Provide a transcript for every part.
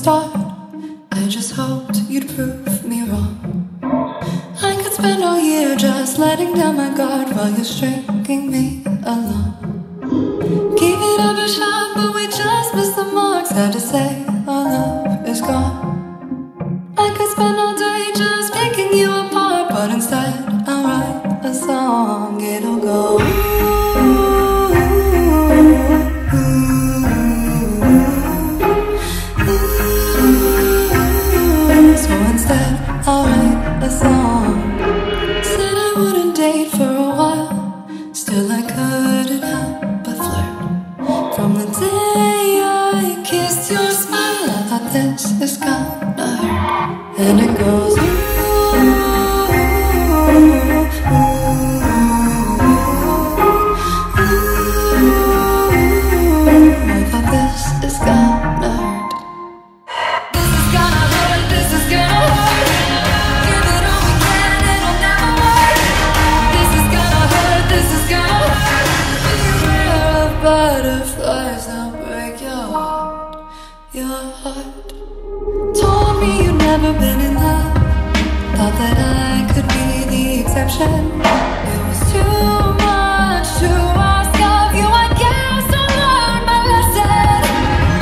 start. I just hoped you'd prove me wrong. I could spend all year just letting down my guard while you're stringing me along. Gave it up a shot, but we just missed the mark. Sad to say, our love is gone. I could spend all day just picking you apart, but instead I'll write a song. It'll go butterflies, I'll break your heart. Told me you'd never been in love. Thought that I could be the exception. It was too much to ask of you. I guess I learned my lesson.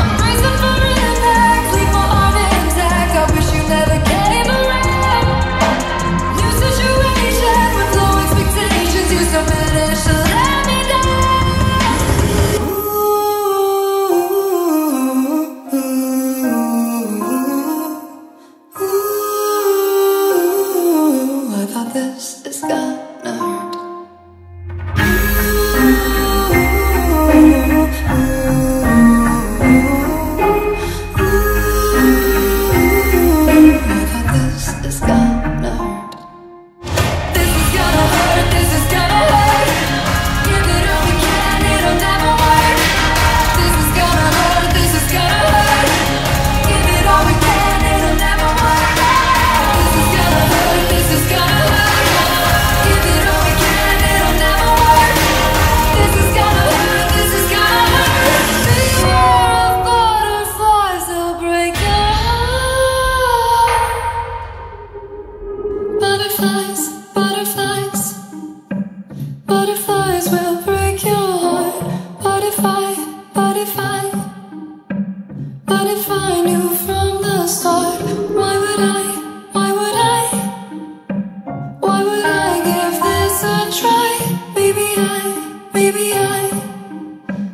I'm bracing for impact, leave my heart intact. I wish you never came around. New situation with low expectations. You so finished to let me down.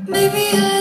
Maybe I